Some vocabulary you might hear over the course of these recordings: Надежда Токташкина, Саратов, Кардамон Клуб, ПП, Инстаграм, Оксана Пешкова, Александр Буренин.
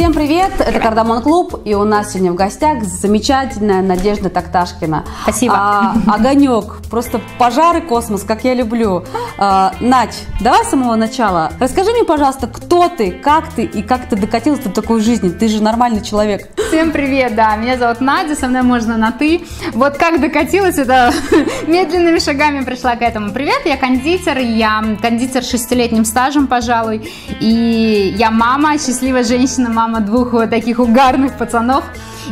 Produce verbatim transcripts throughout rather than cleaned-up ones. Всем привет, это Кардамон Клуб, и у нас сегодня в гостях замечательная Надежда Токташкина. Спасибо. А, огонек, просто пожар и космос, как я люблю. А, Надь, давай с самого начала. Расскажи мне, пожалуйста, кто ты, как ты и как ты докатилась до такой жизни? Ты же нормальный человек. Всем привет, да, меня зовут Надя, со мной можно на ты. Вот как докатилась, это медленными шагами пришла к этому. Привет, я кондитер, я кондитер с шестилетним стажем, пожалуй, и я мама, счастливая женщина, мама двух вот таких угарных пацанов.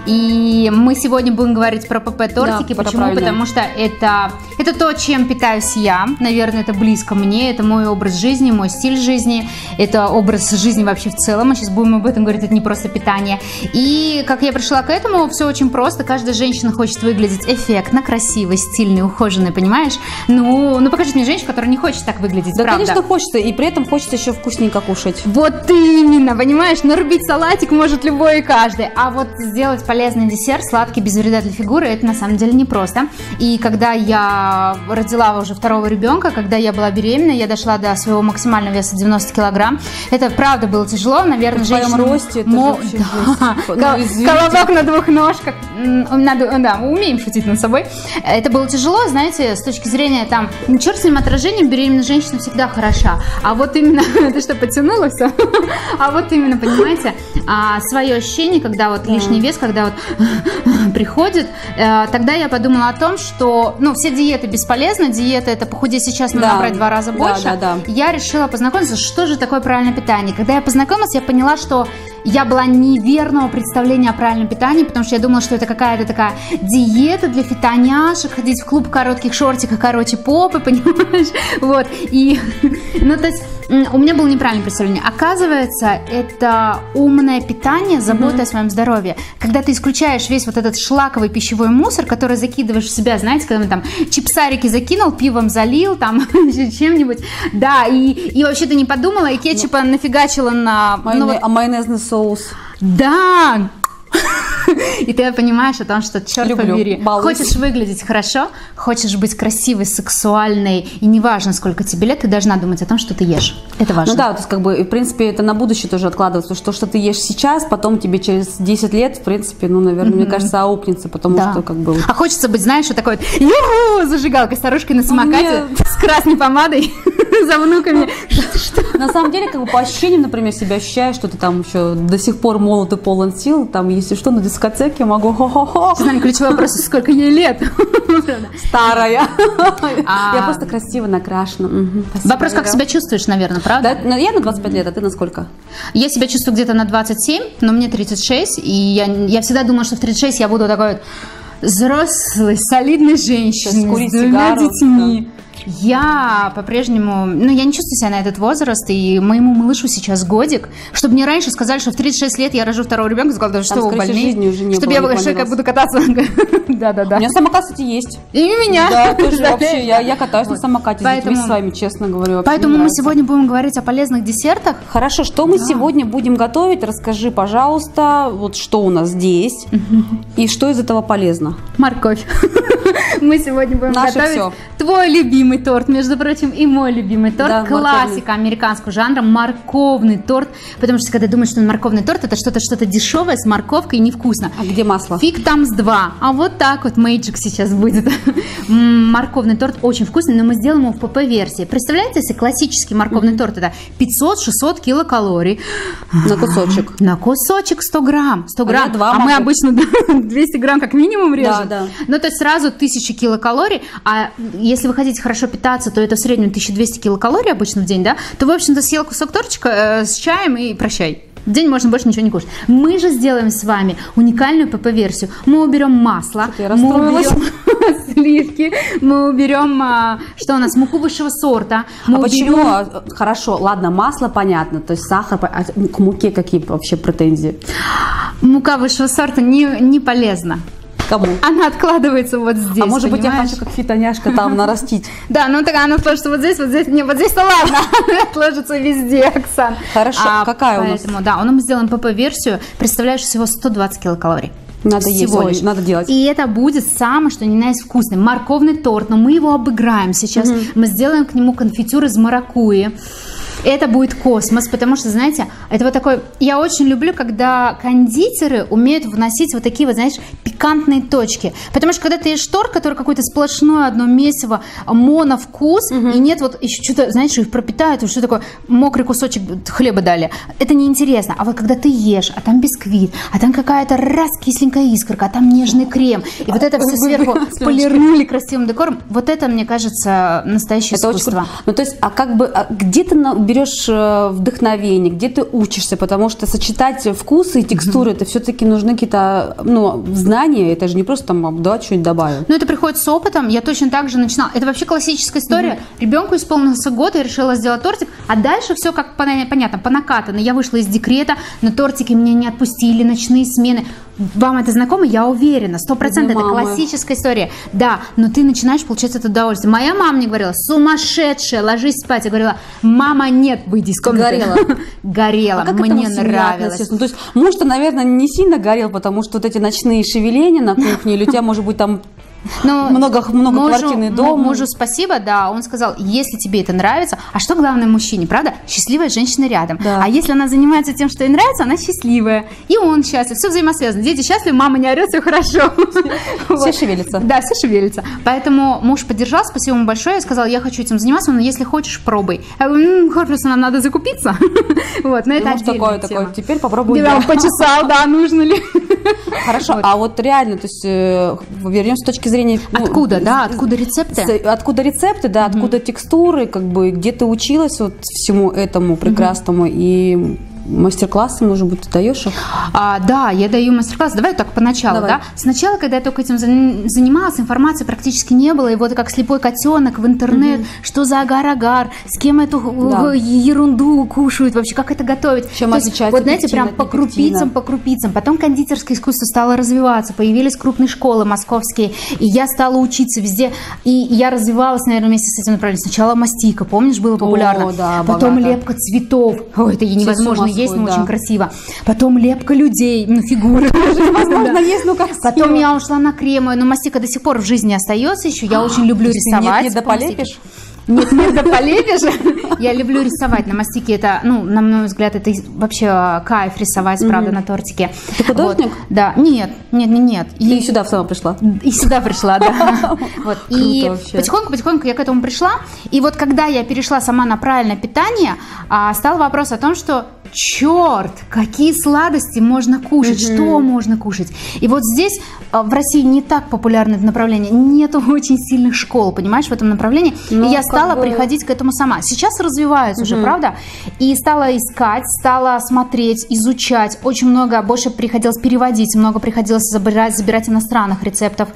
И мы сегодня будем говорить про пэ пэ-тортики. Да, почему? Потому что это, это то, чем питаюсь я. Наверное, это близко мне. Это мой образ жизни, мой стиль жизни. Это образ жизни вообще в целом. Мы сейчас будем об этом говорить. Это не просто питание. И как я пришла к этому, все очень просто. Каждая женщина хочет выглядеть эффектно, красиво, стильно, ухоженно, понимаешь? Ну, ну покажите мне женщину, которая не хочет так выглядеть. Да, правда. Конечно, хочется. И при этом хочется еще вкусненько кушать. Вот именно, понимаешь? Нарубить салатик может любой и каждый. А вот сделать полезный десерт, сладкий, без вреда для фигуры, это на самом деле непросто. И когда я родила уже второго ребенка, когда я была беременна, я дошла до своего максимального веса девяносто килограмм. Это правда было тяжело, наверное, женщинам... В твоем росте это Мо... вообще да. ну, Колобок на двух ножках. Надо... Да, мы умеем шутить над собой. Это было тяжело, знаете, с точки зрения там, черт с ним отражением, беременная женщина всегда хороша. А вот именно... Ты что, подтянула все? А вот именно, понимаете, свое ощущение, когда вот лишний вес, когда вот приходит, тогда я подумала о том, что, ну, все диеты бесполезны, диета это похудеть сейчас, надо да. набрать два раза больше. Да, да, да. Я решила познакомиться, что же такое правильное питание. Когда я познакомилась, я поняла, что я была неверного представления о правильном питании, потому что я думала, что это какая-то такая диета для фитоняшек, ходить в клуб в коротких шортиках, короче, попы, понимаешь, вот, и, ну, то есть, у меня было неправильное представление. Оказывается, это умное питание, забота mm-hmm. о своем здоровье. Когда ты исключаешь весь вот этот шлаковый пищевой мусор, который закидываешь в себя, знаете, когда мы там чипсарики закинул, пивом залил, там, чем-нибудь, да, и, и вообще ты не подумала, и кетчупа ну, нафигачила на... Майонез, ну, вот, а майонезный соус? Да! И ты понимаешь о том, что, черт Люблю. побери, Балусь. хочешь выглядеть хорошо, хочешь быть красивой, сексуальной, и неважно, сколько тебе лет, ты должна думать о том, что ты ешь. Это важно. Ну да, то есть, как бы, в принципе, это на будущее тоже откладывается, что, что ты ешь сейчас, потом тебе через десять лет, в принципе, ну, наверное, mm-hmm. мне кажется, аукнется, потому да. что, как бы... А хочется быть, знаешь, вот такой вот, ю-ху, зажигалкой, старушкой на самокате, Нет. с красной помадой, за внуками. На самом деле, как бы, по ощущениям, например, себя ощущаешь, что ты там еще до сих пор молод и полон сил, там, если что, на дискотеке могу хо-хо-хо. Ключевой вопрос, сколько ей лет? Старая. Я просто красиво накрашена. Вопрос, как себя чувствуешь, наверное, правда? Я на двадцать пять лет, а ты на сколько? Я себя чувствую где-то на двадцать семь, но мне тридцать шесть, и я всегда думала, что в тридцать шесть я буду такой вот взрослой, солидной женщиной с двумя детьми. Я по-прежнему, ну, я не чувствую себя на этот возраст, и моему малышу сейчас годик, чтобы мне раньше сказали, что в тридцать шесть лет я рожу второго ребенка, сказала, что вы больные, чтобы я была, что я буду кататься. Да-да-да. У меня самокат, кстати, есть. И у меня. Да, тоже вообще, я катаюсь на самокате с детьми, с вами, честно говорю. Поэтому мы сегодня будем говорить о полезных десертах. Хорошо, что мы сегодня будем готовить? Расскажи, пожалуйста, вот что у нас здесь, и что из этого полезно? Морковь. Мы сегодня будем Наше готовить все. твой любимый торт, между прочим, и мой любимый торт. Да, классика морковный. Американского жанра, морковный торт. Потому что когда думаешь, что морковный торт, это что-то что-то дешевое с морковкой и невкусно. А где масло? Фиг там с два. А вот так вот мэджик сейчас будет. Морковный торт очень вкусный, но мы сделаем его в пэ пэ-версии. Представляете, если классический морковный mm-hmm. торт, это пятьсот-шестьсот килокалорий. На кусочек. На кусочек сто грамм. сто грамм. А, а мы обычно двести грамм как минимум режем. Да, да. Ну, то есть сразу тысяча килокалорий, а если вы хотите хорошо питаться, то это в среднем тысяча двести килокалорий обычно в день, да, то, в общем-то, съел кусок тортчика э, с чаем и прощай. В день можно больше ничего не кушать. Мы же сделаем с вами уникальную пэ пэ-версию. Мы уберем масло, мы уберем сливки, мы уберем, что у нас, муку высшего сорта. А почему? Хорошо, ладно, масло понятно, то есть сахар, к муке какие вообще претензии? Мука высшего сорта не полезна. Кому? Она откладывается вот здесь. А может понимаешь? быть, я хочу как фитоняшка там нарастить. Да, ну так она отложится вот здесь, вот здесь. Не, вот здесь-то ладно. Она отложится везде, Оксан. Хорошо, а какая поэтому, у нас? Да, мы сделаем пэ пэ-версию. Представляешь, всего сто двадцать килокалорий. Надо есть, надо делать. И это будет самое, что ни на есть вкусный морковный торт. Но мы его обыграем сейчас. Угу. Мы сделаем к нему конфитюр из маракуйи. Это будет космос, потому что, знаете, это вот такой... Я очень люблю, когда кондитеры умеют вносить вот такие вот, знаешь, пикантные точки. Потому что когда ты ешь торт, который какое-то сплошное одно месиво, моновкус, угу. и нет вот еще что-то, знаешь, их пропитают, что такое, мокрый кусочек хлеба дали. Это неинтересно. А вот когда ты ешь, а там бисквит, а там какая-то раз кисленькая искорка, а там нежный крем, и вот это все сверху полирнули красивым декором, вот это, мне кажется, настоящее это искусство. Очень... Ну, то есть, а как бы, а где ты берешь вдохновение, где ты учишься, потому что сочетать вкусы и текстуры, mm-hmm. это все-таки нужны какие-то, ну, знания, это же не просто там, да, что-нибудь добавил. Ну, это приходит с опытом, я точно так же начинала. Это вообще классическая история. Mm-hmm. Ребенку исполнился год, я решила сделать тортик, а дальше все как понятно, по накатанной. Я вышла из декрета, но тортики меня не отпустили, ночные смены. Вам это знакомо, я уверена, сто процентов, это классическая история. Да, но ты начинаешь получать это удовольствие. Моя мама мне говорила, сумасшедшая, ложись спать. Я говорила, мама, нет, выйди из комнаты. Горела. Горела, а мне нравилось. Ну, то есть муж-то, наверное, не сильно горел, потому что вот эти ночные шевеления на кухне, или у тебя, может быть, там... Но много, много мужу, квартирный дом. Мужу спасибо, да, он сказал, если тебе это нравится, а что главное мужчине, правда? Счастливая женщина рядом, да. А если она занимается тем, что ей нравится, она счастливая. И он счастлив, все взаимосвязано. Дети счастливы, мама не орет, все хорошо. Все шевелится. Да, все шевелится. Поэтому муж поддержал, спасибо ему большое. Я сказала, я хочу этим заниматься, но если хочешь, пробуй. Просто нам надо закупиться. Вот, но это отдельная тема. Теперь попробуй. Почесал, да, нужно ли. Хорошо, а вот реально, то есть вернемся с точки зрения, откуда, ну, да, откуда рецепты? С, откуда рецепты, да, угу. откуда текстуры, как бы, где ты училась вот всему этому прекрасному угу. и мастер-классы, может быть, ты даешь их? А, да, я даю мастер-класс. Давай так поначалу, Давай. да? Сначала, когда я только этим занималась, информации практически не было. И вот как слепой котенок в интернет, угу. что за агар-агар, с кем эту да. ерунду кушают вообще, как это готовить. Чем отличается? Вот, знаете, прям по крупицам, по крупицам. Потом кондитерское искусство стало развиваться, появились крупные школы московские, и я стала учиться везде. И я развивалась, наверное, вместе с этим направлением. Сначала мастика, помнишь, было популярно. О, да, потом богато. Лепка цветов. Ой, это невозможно. Есть, но да. очень красиво. Потом лепка людей, ну, фигуры. Возможно, есть, ну, красиво. Потом я ушла на кремы, но мастика до сих пор в жизни остается еще. Я очень люблю рисовать. Нет, не дополепишь? Нет, нет, да полепишь. Я люблю рисовать на мастике. Это, ну, на мой взгляд, это вообще кайф рисовать, правда, на тортике. Ты художник? Да. Нет, нет, нет, нет. И сюда сама пришла. И сюда пришла, да. И потихоньку-потихоньку я к этому пришла. И вот когда я перешла сама на правильное питание, стал вопрос о том, что черт, какие сладости можно кушать, mm-hmm. что можно кушать. И вот здесь в России не так популярно это направление, нету очень сильных школ, понимаешь, в этом направлении. Но и я стала бы... приходить к этому сама. Сейчас развиваюсь mm-hmm. уже, правда? И стала искать, стала смотреть, изучать. Очень много, больше приходилось переводить, много приходилось забирать, забирать иностранных рецептов.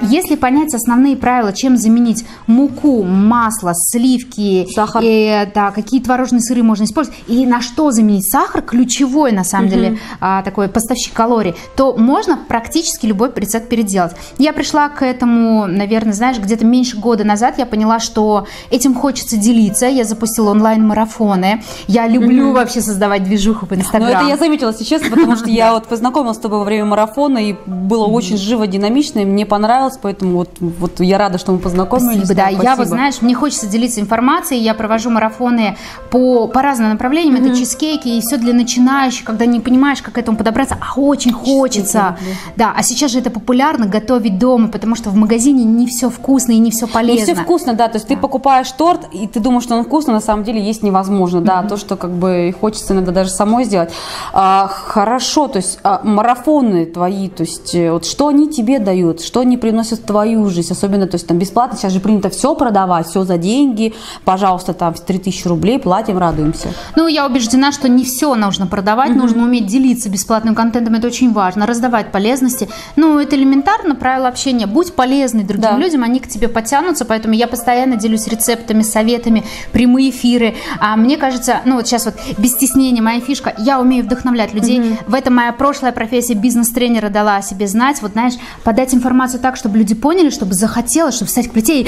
Если понять основные правила, чем заменить муку, масло, сливки, сахар. И, да, какие творожные сыры можно использовать, и на что заменить сахар, ключевой на самом [S2] Угу. [S1] деле а, такой поставщик калорий, то можно практически любой рецепт переделать. Я пришла к этому, наверное, знаешь, где-то меньше года назад. Я поняла, что этим хочется делиться. Я запустила онлайн-марафоны. Я люблю [S2] Угу. [S1] Вообще создавать движуху по Инстаграму. Ну, это я заметила сейчас, потому что я вот познакомилась с тобой во время марафона, и было очень живо, динамично, и мне понравилось, поэтому вот, вот я рада, что мы познакомились. Спасибо, да. Я, вот, знаешь, мне хочется делиться информацией. Я провожу марафоны по, по разным направлениям. Это чисто кейки и все для начинающих, когда не понимаешь, как к этому подобраться, а очень хочется. Да, а сейчас же это популярно, готовить дома, потому что в магазине не все вкусно и не все полезно. Не все вкусно, да, то есть да. ты покупаешь торт, и ты думаешь, что он вкусный, на самом деле есть невозможно, да, mm-hmm. то, что как бы хочется иногда даже самой сделать. А, хорошо, то есть а, марафоны твои, то есть вот что они тебе дают, что они приносят в твою жизнь, особенно, то есть там бесплатно, сейчас же принято все продавать, все за деньги, пожалуйста, там три тысячи рублей, платим, радуемся. Ну, я убеждена, что не все нужно продавать, mm-hmm. нужно уметь делиться бесплатным контентом, это очень важно, раздавать полезности. Ну, это элементарно, правило общения. Будь полезный другим да. людям, они к тебе потянутся, поэтому я постоянно делюсь рецептами, советами, прямые эфиры. А мне кажется, ну вот сейчас вот без стеснения моя фишка, я умею вдохновлять людей. Mm-hmm. В этом моя прошлая профессия бизнес-тренера дала о себе знать, вот знаешь, подать информацию так, чтобы люди поняли, чтобы захотелось, чтобы встать к плите и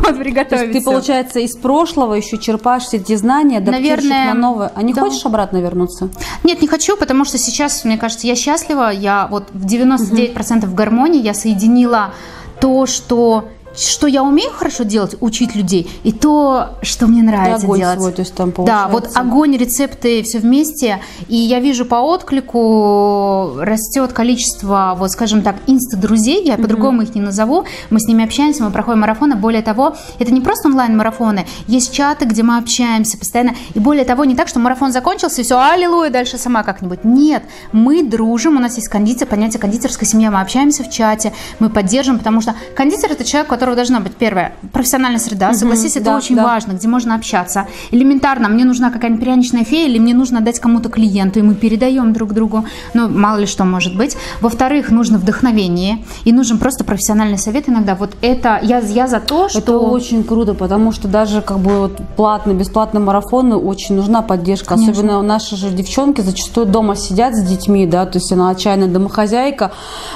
вот приготовиться. Ты, получается, из прошлого еще черпаешь все эти знания, наверное. Новое. А не да. хочешь обратно вернуться? Нет, не хочу, потому что сейчас, мне кажется, я счастлива. Я вот в девяноста девяти процентах в гармонии. Я соединила то, что что я умею хорошо делать, учить людей, и то, что мне нравится огонь делать. Свой, то есть там получается. Да, вот огонь, рецепты, все вместе. И я вижу по отклику растет количество, вот скажем так, инста-друзей, я mm-hmm. по-другому их не назову. Мы с ними общаемся, мы проходим марафоны. Более того, это не просто онлайн-марафоны, есть чаты, где мы общаемся постоянно. И более того, не так, что марафон закончился, и все, аллилуйя, дальше сама как-нибудь. Нет, мы дружим, у нас есть кондитер, понятие кондитерской семьи, мы общаемся в чате, мы поддержим, потому что кондитер – это человек, у которого должна быть, первое, профессиональная среда, согласись, mm-hmm, это да, очень да. важно, где можно общаться. Элементарно, мне нужна какая-нибудь пряничная фея, или мне нужно отдать кому-то клиенту, и мы передаем друг другу, ну, мало ли что может быть. Во-вторых, нужно вдохновение, и нужен просто профессиональный совет иногда. Вот это, я, я за то, что... Это очень круто, потому что даже как бы вот платно, бесплатно марафоны очень нужна поддержка. Конечно. Особенно наши же девчонки зачастую дома сидят с детьми, да, то есть она отчаянная домохозяйка,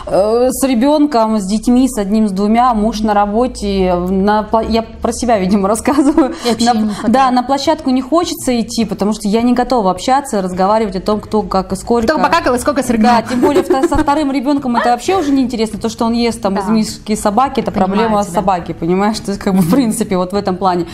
э, с ребенком, с детьми, с одним, с двумя, муж на работе. На, я про себя, видимо, рассказываю. На, да, на площадку не хочется идти, потому что я не готова общаться, разговаривать о том, кто как и сколько. Кто покакал и сколько сыргнул. Да, тем более со вторым ребенком это вообще уже неинтересно. То, что он ест там да. из миски собаки, это понимаю проблема тебя. собаки, понимаешь? То есть, как бы, в принципе, вот в этом плане.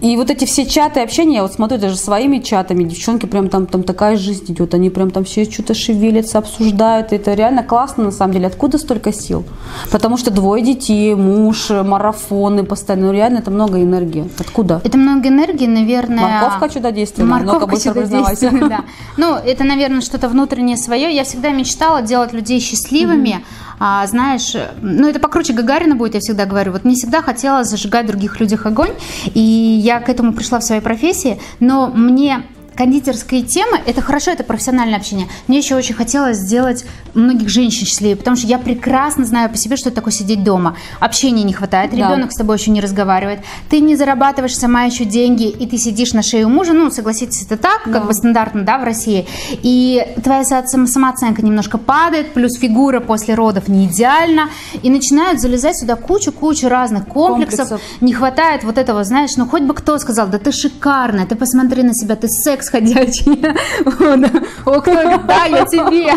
И вот эти все чаты общения, я вот смотрю даже своими чатами, девчонки прям там, там такая жизнь идет, они прям там все что-то шевелятся, обсуждают. Это реально классно, на самом деле. Откуда столько сил? Потому что двое детей, муж, марафоны постоянно, ну, реально это много энергии. Откуда? Это много энергии, наверное. Морковка чудодейственная. Морковка чудодейственная, да. Ну, это, наверное, что-то внутреннее свое. Я всегда мечтала делать людей счастливыми. Mm-hmm. а, знаешь, ну, это покруче Гагарина будет, я всегда говорю. Вот мне всегда хотелось зажигать в других людях огонь. И я к этому пришла в своей профессии. Но мне... кондитерские темы, это хорошо, это профессиональное общение. Мне еще очень хотелось сделать многих женщин счастливее, потому что я прекрасно знаю по себе, что это такое сидеть дома. Общения не хватает, да. ребенок с тобой еще не разговаривает, ты не зарабатываешь сама еще деньги, и ты сидишь на шее у мужа, ну, согласитесь, это так, да. как бы стандартно, да, в России. И твоя самооценка немножко падает, плюс фигура после родов не идеальна, и начинают залезать сюда кучу-кучу разных комплексов. комплексов. Не хватает вот этого, знаешь, ну, хоть бы кто сказал, да ты шикарная, ты посмотри на себя, ты секс ходячий. О, кто говорит, да, я тебе.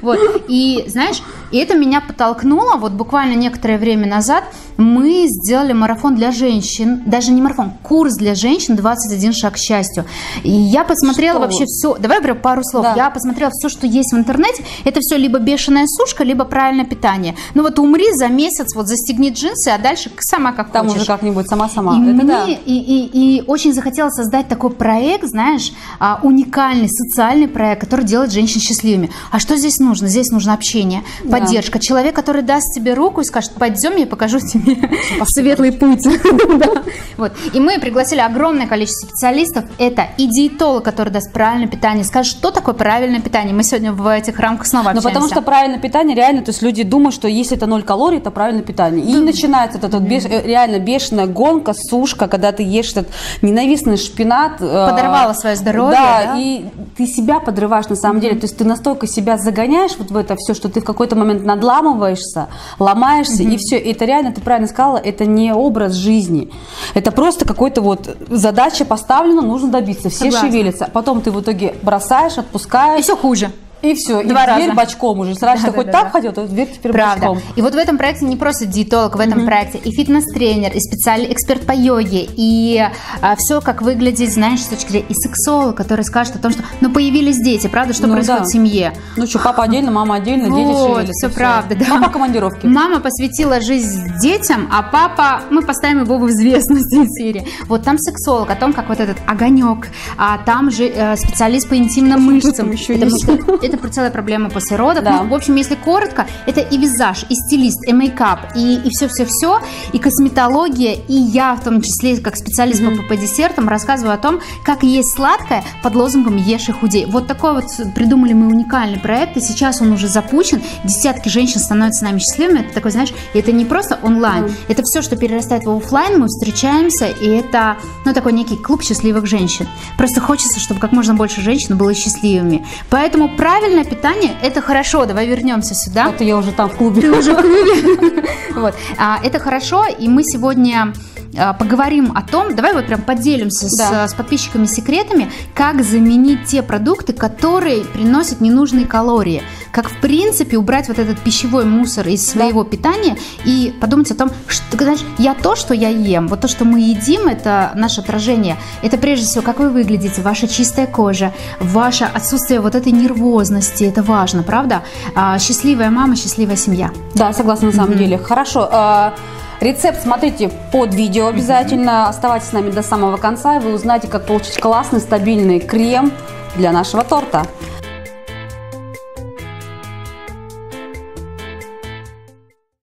Вот. И, знаешь, и это меня подтолкнуло. Вот буквально некоторое время назад мы сделали марафон для женщин. Даже не марафон, курс для женщин двадцать один шаг к счастью. И я посмотрела что? вообще все. Давай прям пару слов. Да. Я посмотрела все, что есть в интернете. Это все либо бешеная сушка, либо правильное питание. Ну вот умри за месяц, вот застегни джинсы, а дальше сама как Там хочешь. Там уже как-нибудь сама-сама. И, это да. и, и, и очень захотела создать такой проект, знаешь, уникальный социальный проект, который делает женщин счастливыми. А что здесь нужно? Здесь нужно общение, да. поддержка. Человек, который даст тебе руку и скажет, пойдем, я покажу тебе светлый путь. И мы пригласили огромное количество специалистов. Это и диетолог, который даст правильное питание, скажет, что такое правильное питание. Мы сегодня в этих рамках снова общаемся. Потому что правильное питание реально, то есть люди думают, что если это ноль калорий, это правильное питание. И начинается эта реально бешеная гонка, сушка, когда ты ешь этот ненавистный шпинат. Подорвала свое здоровье. Здоровье, да, да, и ты себя подрываешь на самом mm-hmm. деле, то есть ты настолько себя загоняешь вот в это все, что ты в какой-то момент надламываешься, ломаешься, mm-hmm. и все. И это реально, ты правильно сказала, это не образ жизни, это просто какой-то вот задача поставлена, нужно добиться, все Согласна. шевелятся, потом ты в итоге бросаешь, отпускаешь. И все хуже. И все, Два и раза. дверь бочком уже. Раньше да, ты да, хоть да, так да. ходил, то дверь теперь Правда. бочком. И вот в этом проекте не просто диетолог, в этом mm-hmm. проекте и фитнес-тренер, и специальный эксперт по йоге, и а, все, как выглядит, знаешь, с точки зрения, и сексолог, который скажет о том, что, ну, появились дети, правда, что ну, происходит да. в семье. Ну что, папа отдельно, мама отдельно, вот, дети шевелятся. Все, все правда, да. Папа командировки. Мама посвятила жизнь детям, а папа, мы поставим его в известность в эфире. Вот там сексолог, о том, как вот этот огонек, а там же э, специалист по интимным мышцам. Это целая проблема после родов. Да. Ну, в общем, если коротко, это и визаж, и стилист, и мейкап, и все-все-все, и, и косметология, и я в том числе, как специалист mm-hmm. по десертам, рассказываю о том, как есть сладкое под лозунгом «Ешь и худей». Вот такой вот придумали мы уникальный проект, и сейчас он уже запущен. Десятки женщин становятся нами счастливыми. Это такой, знаешь, это не просто онлайн, mm-hmm. это все, что перерастает в офлайн, мы встречаемся, и это, ну, такой некий клуб счастливых женщин. Просто хочется, чтобы как можно больше женщин было счастливыми. Поэтому правильно Правильное питание – это хорошо. Давай вернемся сюда. Это я уже там в клубе. Ты уже в клубе. Вот. А, это хорошо, и мы сегодня поговорим о том, давай вот прям поделимся да. с, с подписчиками секретами, как заменить те продукты, которые приносят ненужные калории. Как, в принципе, убрать вот этот пищевой мусор из своего да. питания и подумать о том, что, знаешь, я то, что я ем, вот то, что мы едим, это наше отражение. Это прежде всего, как вы выглядите, ваша чистая кожа, ваше отсутствие вот этой нервозности. Это важно, правда? А, счастливая мама, счастливая семья. Да, согласна, на самом mm-hmm. деле. Хорошо. А... Рецепт смотрите под видео обязательно. Оставайтесь с нами до самого конца, и вы узнаете, как получить классный стабильный крем для нашего торта.